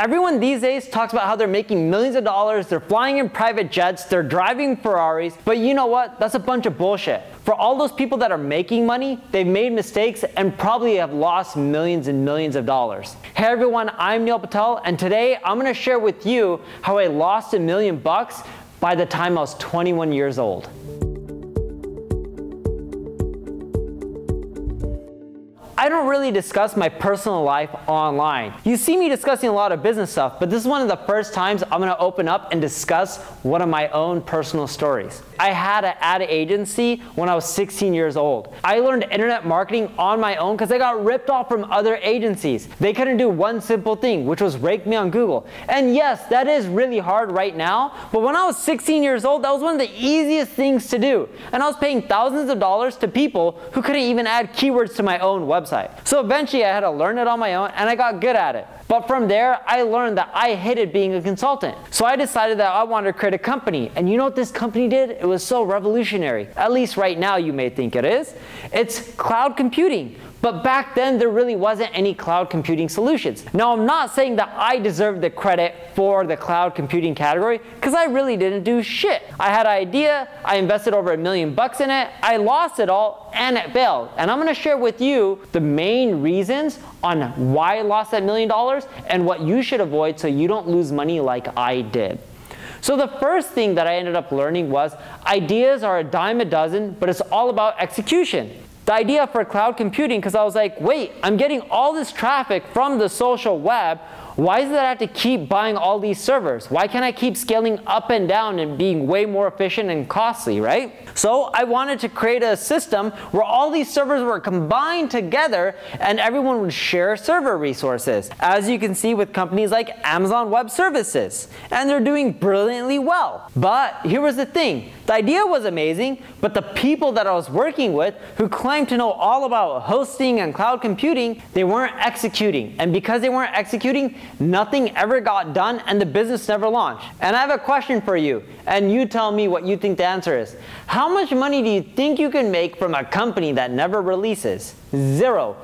Everyone these days talks about how they're making millions of dollars, they're flying in private jets, they're driving Ferraris, but you know what? That's a bunch of bullshit. For all those people that are making money, they've made mistakes and probably have lost millions and millions of dollars. Hey everyone, I'm Neil Patel, and today I'm gonna share with you how I lost $1 million by the time I was 21 years old. I don't really discuss my personal life online. You see me discussing a lot of business stuff, but this is one of the first times I'm gonna open up and discuss one of my own personal stories. I had an ad agency when I was 16 years old. I learned internet marketing on my own because I got ripped off from other agencies. They couldn't do one simple thing, which was rank me on Google. And yes, that is really hard right now, but when I was 16 years old, that was one of the easiest things to do. And I was paying thousands of dollars to people who couldn't even add keywords to my own website. So eventually I had to learn it on my own and I got good at it. But from there, I learned that I hated being a consultant. So I decided that I wanted to create a company. And you know what this company did? It was so revolutionary. At least right now you may think it is. It's cloud computing. But back then there really wasn't any cloud computing solutions. Now I'm not saying that I deserve the credit for the cloud computing category because I really didn't do shit. I had an idea, I invested over $1 million in it, I lost it all and it failed. And I'm gonna share with you the main reasons on why I lost that $1 million and what you should avoid so you don't lose money like I did. So the first thing that I ended up learning was ideas are a dime a dozen, but it's all about execution. The idea for cloud computing, because I was like, wait, I'm getting all this traffic from the social web. Why is it that I have to keep buying all these servers? Why can't I keep scaling up and down and being way more efficient and costly, right? So I wanted to create a system where all these servers were combined together and everyone would share server resources, as you can see with companies like Amazon Web Services. And they're doing brilliantly well. But here was the thing. The idea was amazing, but the people that I was working with who claimed to know all about hosting and cloud computing, they weren't executing. And because they weren't executing, nothing ever got done and the business never launched. And I have a question for you, and you tell me what you think the answer is. How much money do you think you can make from a company that never releases? Zero.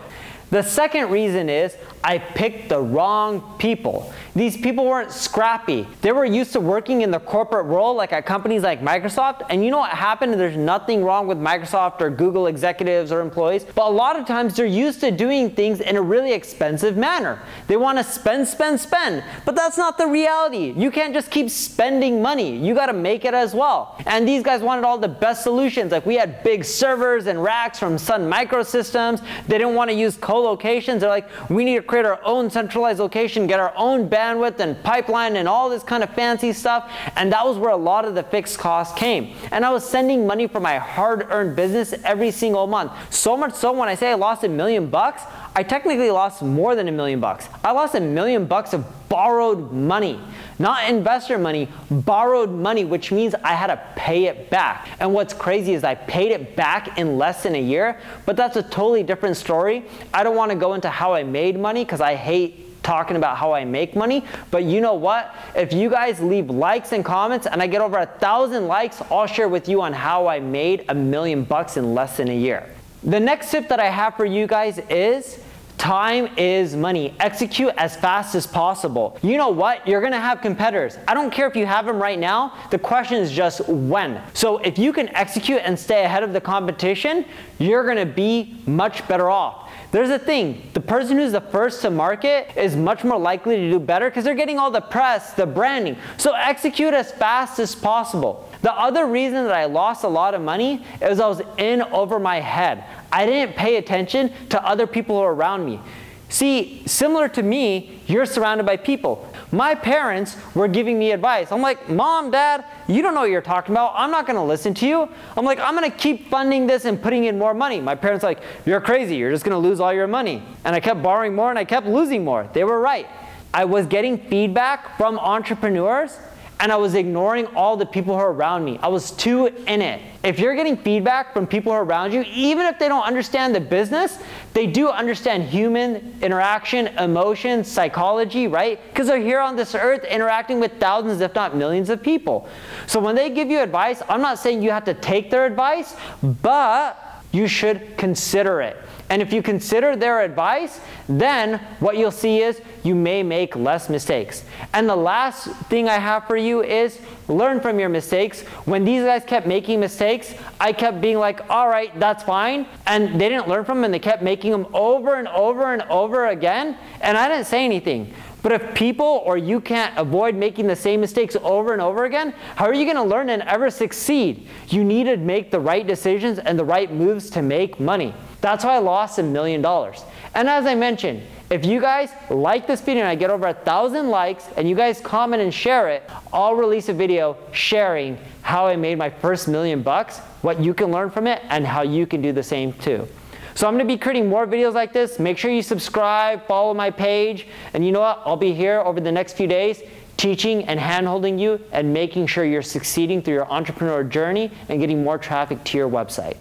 The second reason is I picked the wrong people. These people weren't scrappy. They were used to working in the corporate world like at companies like Microsoft. And you know what happened? There's nothing wrong with Microsoft or Google executives or employees, but a lot of times they're used to doing things in a really expensive manner. They want to spend, spend, spend, but that's not the reality. You can't just keep spending money. You got to make it as well. And these guys wanted all the best solutions. Like we had big servers and racks from Sun Microsystems. They didn't want to use co-locations. They're like, we need to create our own centralized location, get our own bandwidth and pipeline and all this kind of fancy stuff. And that was where a lot of the fixed costs came. And I was sending money for my hard-earned business every single month. So much so when I say I lost $1 million, I technically lost more than $1 million. I lost $1 million of borrowed money. Not investor money, borrowed money, which means I had to pay it back. And what's crazy is I paid it back in less than a year, but that's a totally different story. I don't want to go into how I made money because I hate talking about how I make money, but you know what? If you guys leave likes and comments and I get over 1,000 likes, I'll share with you on how I made $1 million in less than a year. The next tip that I have for you guys is time is money. Execute as fast as possible. You know what? You're gonna have competitors. I don't care if you have them right now. The question is just when. So if you can execute and stay ahead of the competition, you're gonna be much better off. There's a thing, the person who's the first to market is much more likely to do better because they're getting all the press, the branding. So execute as fast as possible. The other reason that I lost a lot of money is I was in over my head. I didn't pay attention to other people who were around me. See, similar to me, you're surrounded by people. My parents were giving me advice. I'm like, Mom, Dad, you don't know what you're talking about. I'm not gonna listen to you. I'm like, I'm gonna keep funding this and putting in more money. My parents are like, you're crazy. You're just gonna lose all your money. And I kept borrowing more and I kept losing more. They were right. I was getting feedback from entrepreneurs and I was ignoring all the people who are around me. I was too in it. If you're getting feedback from people who are around you, even if they don't understand the business, they do understand human interaction, emotion, psychology, right? Because they're here on this earth interacting with thousands, if not millions of people. So when they give you advice, I'm not saying you have to take their advice, but you should consider it. And if you consider their advice, then what you'll see is you may make less mistakes. And the last thing I have for you is learn from your mistakes. When these guys kept making mistakes, I kept being like, all right, that's fine. And they didn't learn from them, and they kept making them over and over and over again. And I didn't say anything. But if people or you can't avoid making the same mistakes over and over again, how are you going to learn and ever succeed? You need to make the right decisions and the right moves to make money. That's how I lost $1 million. And as I mentioned, if you guys like this video and I get over 1,000 likes and you guys comment and share it, I'll release a video sharing how I made my first $1 million, what you can learn from it, and how you can do the same too. So I'm going to be creating more videos like this. Make sure you subscribe, follow my page, and you know what? I'll be here over the next few days teaching and hand-holding you and making sure you're succeeding through your entrepreneurial journey and getting more traffic to your website.